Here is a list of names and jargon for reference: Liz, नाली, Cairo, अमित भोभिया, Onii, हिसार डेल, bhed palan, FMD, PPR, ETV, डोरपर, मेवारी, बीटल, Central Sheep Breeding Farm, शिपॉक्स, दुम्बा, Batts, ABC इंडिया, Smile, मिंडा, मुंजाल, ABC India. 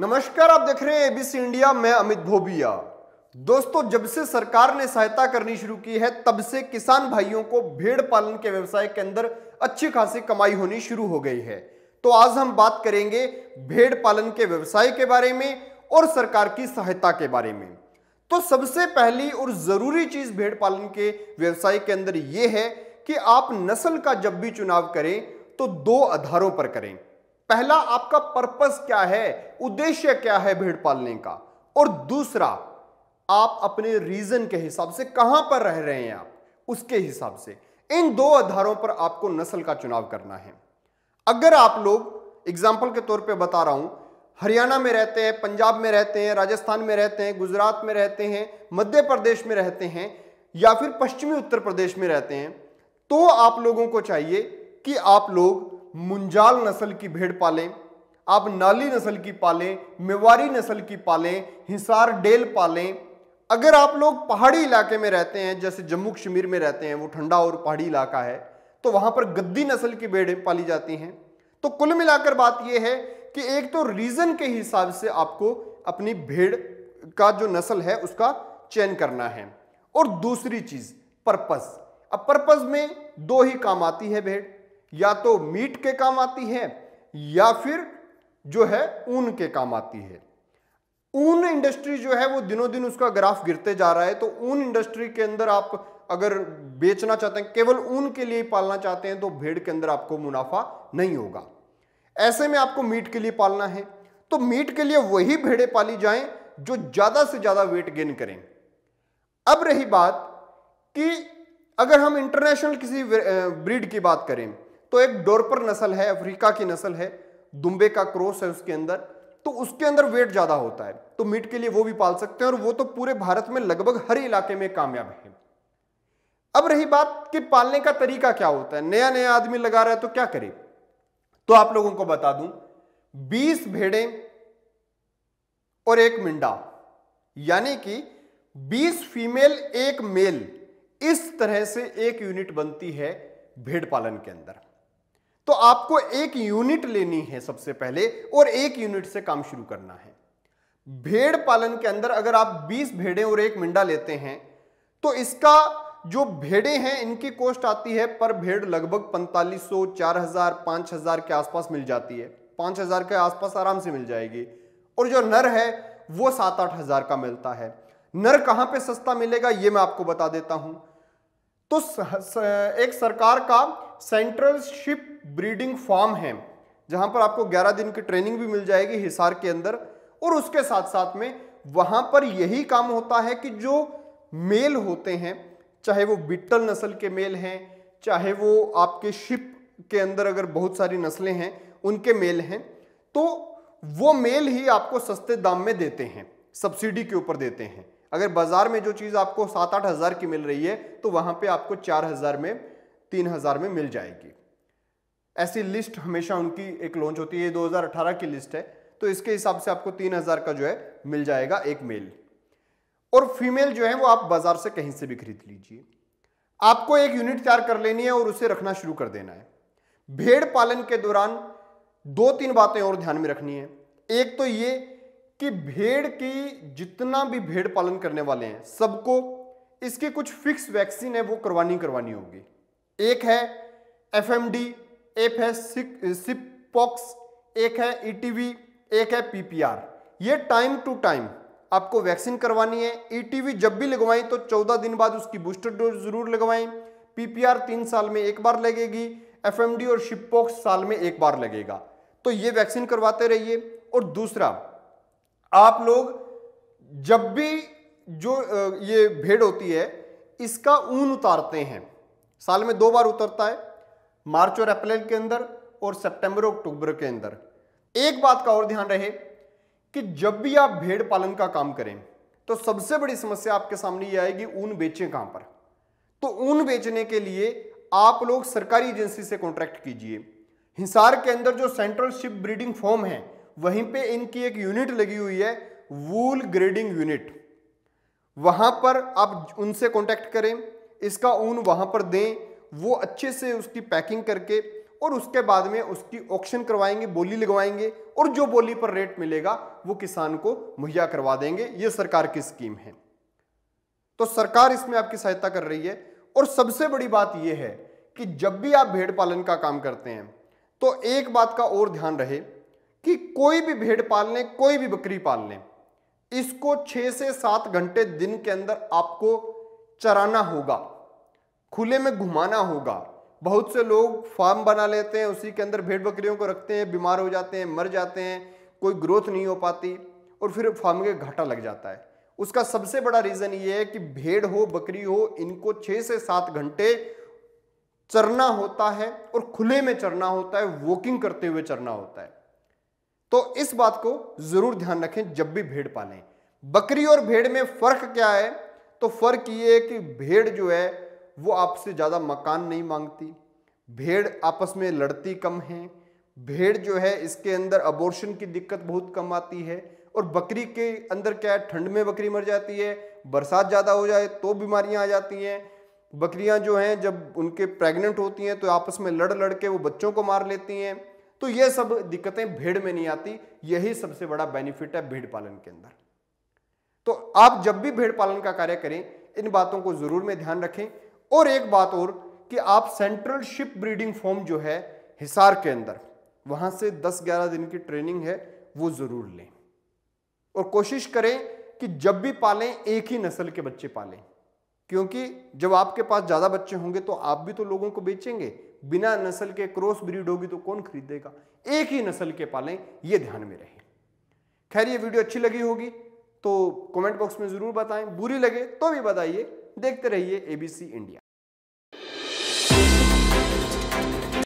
नमस्कार, आप देख रहे हैं एबीसी इंडिया, मैं अमित भोभिया। दोस्तों, जब से सरकार ने सहायता करनी शुरू की है तब से किसान भाइयों को भेड़ पालन के व्यवसाय के अंदर अच्छी खासी कमाई होनी शुरू हो गई है। तो आज हम बात करेंगे भेड़ पालन के व्यवसाय के बारे में और सरकार की सहायता के बारे में। तो सबसे पहली और जरूरी चीज भेड़ पालन के व्यवसाय के अंदर यह है कि आप नस्ल का जब भी चुनाव करें तो दो आधारों पर करें। पहला, आपका पर्पस क्या है, उद्देश्य क्या है भेड़ पालने का, और दूसरा, आप अपने रीजन के हिसाब से कहां पर रह रहे हैं आप, उसके हिसाब से। इन दो आधारों पर आपको नस्ल का चुनाव करना है। अगर आप लोग, एग्जाम्पल के तौर पे बता रहा हूं, हरियाणा में रहते हैं, पंजाब में रहते हैं, राजस्थान में रहते हैं, गुजरात में रहते हैं, मध्य प्रदेश में रहते हैं, या फिर पश्चिमी उत्तर प्रदेश में रहते हैं, तो आप लोगों को चाहिए कि आप लोग मुंजाल नस्ल की भेड़ पालें, आप नाली नस्ल की पालें, मेवारी नस्ल की पालें, हिसार डेल पालें। अगर आप लोग पहाड़ी इलाके में रहते हैं, जैसे जम्मू कश्मीर में रहते हैं, वो ठंडा और पहाड़ी इलाका है, तो वहां पर गद्दी नस्ल की भेड़ें पाली जाती हैं। तो कुल मिलाकर बात यह है कि एक तो रीजन के हिसाब से आपको अपनी भेड़ का जो नस्ल है उसका चयन करना है, और दूसरी चीज पर्पस। अब पर्पस में दो ही काम आती है भेड़, या तो मीट के काम आती है या फिर जो है ऊन के काम आती है। ऊन इंडस्ट्री जो है वो दिनों दिन उसका ग्राफ गिरते जा रहा है। तो ऊन इंडस्ट्री के अंदर आप अगर बेचना चाहते हैं, केवल ऊन के लिए पालना चाहते हैं, तो भेड़ के अंदर आपको मुनाफा नहीं होगा। ऐसे में आपको मीट के लिए पालना है, तो मीट के लिए वही भेड़ें पाली जाएं जो ज्यादा से ज्यादा वेट गेन करें। अब रही बात कि अगर हम इंटरनेशनल किसी ब्रीड की बात करें, तो एक डोरपर नस्ल है, अफ्रीका की नस्ल है, दुम्बे का क्रॉस है उसके अंदर, तो उसके अंदर वेट ज्यादा होता है, तो मीट के लिए वो भी पाल सकते हैं, और वो तो पूरे भारत में लगभग हर इलाके में कामयाब है। अब रही बात कि पालने का तरीका क्या होता है, नया नया आदमी लगा रहा है तो क्या करे। तो आप लोगों को बता दूं, 20 भेड़ें और एक मिंडा, यानी कि 20 फीमेल एक मेल, इस तरह से एक यूनिट बनती है भेड़ पालन के अंदर। तो आपको एक यूनिट लेनी है सबसे पहले, और एक यूनिट से काम शुरू करना है। भेड़ पालन के अंदर अगर आप 20 भेड़ें और एक मिंडा लेते हैं, तो इसका जो भेड़ें हैं इनकी कॉस्ट आती है पर भेड़ लगभग 4500, 4000, 5000 के आसपास मिल जाती है। 5000 के आसपास आराम से मिल जाएगी। और जो नर है वो 7-8 हजार का मिलता है। नर कहाँ पे सस्ता मिलेगा ये मैं आपको बता देता हूं। तो एक सरकार का सेंट्रल शिप ब्रीडिंग फार्म है, जहां पर आपको 11 दिन की ट्रेनिंग भी मिल जाएगी हिसार के अंदर, और उसके साथ साथ में वहां पर यही काम होता है कि जो मेल होते हैं, चाहे वो बीटल नस्ल के मेल हैं, चाहे वो आपके शिप के अंदर अगर बहुत सारी नस्लें हैं उनके मेल हैं, तो वो मेल ही आपको सस्ते दाम में देते हैं, सब्सिडी के ऊपर देते हैं। अगर बाजार में जो चीज़ आपको 7-8 हजार की मिल रही है, तो वहाँ पे आपको 4000 में, 3000 में मिल जाएगी। ऐसी लिस्ट हमेशा उनकी एक लॉन्च होती है, 2018 की लिस्ट है, तो इसके हिसाब से आपको 3000 का जो है मिल जाएगा एक मेल। और फीमेल जो है वो आप बाजार से कहीं से भी खरीद लीजिए। आपको एक यूनिट तैयार कर लेनी है और उसे रखना शुरू कर देना है। भेड़ पालन के दौरान 2-3 बातें और ध्यान में रखनी है। एक तो ये कि भेड़ की जितना भी भेड़ पालन करने वाले हैं सबको इसकी कुछ फिक्स वैक्सीन है वो करवानी होगी। एक है FMD, एक है शिपॉक्स, एक है ETV, एक है PPR। ये टाइम टू टाइम आपको वैक्सीन करवानी है। ETV जब भी लगवाएं तो 14 दिन बाद उसकी बूस्टर डोज जरूर लगवाएं। PPR 3 साल में एक बार लगेगी। FMD और शिपॉक्स साल में एक बार लगेगा। तो ये वैक्सीन करवाते रहिए। और दूसरा, आप लोग जब भी जो ये भेड़ होती है इसका ऊन उतारते हैं, साल में 2 बार उतरता है, मार्च और अप्रैल के अंदर और सितंबर अक्टूबर के अंदर। एक बात का और ध्यान रहे कि जब भी आप भेड़ पालन का काम करें तो सबसे बड़ी समस्या आपके सामने ये आएगी, ऊन बेचें कहाँ पर। तो ऊन बेचने के लिए आप लोग सरकारी एजेंसी से कॉन्ट्रैक्ट कीजिए। हिसार के अंदर जो सेंट्रल शिप ब्रीडिंग फार्म है वहीं पे इनकी एक यूनिट लगी हुई है, वूल ग्रेडिंग यूनिट। वहां पर आप उनसे कॉन्टैक्ट करें, इसका ऊन वहां पर दें, वो अच्छे से उसकी पैकिंग करके और उसके बाद में उसकी ऑक्शन करवाएंगे, बोली लगवाएंगे और जो बोली पर रेट मिलेगा वो किसान को मुहैया करवा देंगे। ये सरकार की स्कीम है, तो सरकार इसमें आपकी सहायता कर रही है। और सबसे बड़ी बात यह है कि जब भी आप भेड़ पालन का काम करते हैं तो एक बात का और ध्यान रहे कि कोई भी भेड़ पाल लें, कोई भी बकरी पाल लें, इसको 6 से 7 घंटे दिन के अंदर आपको चराना होगा, खुले में घुमाना होगा। बहुत से लोग फार्म बना लेते हैं, उसी के अंदर भेड़ बकरियों को रखते हैं, बीमार हो जाते हैं, मर जाते हैं, कोई ग्रोथ नहीं हो पाती और फिर फार्म के घाटा लग जाता है। उसका सबसे बड़ा रीज़न ये है कि भेड़ हो बकरी हो, इनको 6 से 7 घंटे चरना होता है और खुले में चरना होता है, वॉकिंग करते हुए चरना होता है। तो इस बात को ज़रूर ध्यान रखें जब भी भेड़ पालें। बकरी और भेड़ में फ़र्क क्या है? तो फ़र्क ये है कि भेड़ जो है वो आपसे ज़्यादा मकान नहीं मांगती, भेड़ आपस में लड़ती कम है, भेड़ जो है इसके अंदर अबॉर्शन की दिक्कत बहुत कम आती है। और बकरी के अंदर क्या है, ठंड में बकरी मर जाती है, बरसात ज़्यादा हो जाए तो बीमारियां आ जाती हैं। बकरियां जो हैं जब उनके प्रेग्नेंट होती हैं तो आपस में लड़ लड़ के वो बच्चों को मार लेती हैं। तो ये सब दिक्कतें भेड़ में नहीं आती, यही सबसे बड़ा बेनिफिट है भेड़ पालन के अंदर। तो आप जब भी भेड़ पालन का कार्य करें इन बातों को ज़रूर में ध्यान रखें। और एक बात और कि आप सेंट्रल शिप ब्रीडिंग फॉर्म जो है हिसार के अंदर, वहाँ से 10-11 दिन की ट्रेनिंग है वो ज़रूर लें और कोशिश करें कि जब भी पालें एक ही नस्ल के बच्चे पालें, क्योंकि जब आपके पास ज़्यादा बच्चे होंगे तो आप भी तो लोगों को बेचेंगे। बिना नस्ल के क्रॉस ब्रीड होगी तो कौन खरीदेगा? एक ही नस्ल के पालें, ये ध्यान में रहे। खैर ये वीडियो अच्छी लगी होगी तो कमेंट बॉक्स में ज़रूर बताएं, बुरी लगे तो भी बताइए। देखते रहिए ABC इंडिया।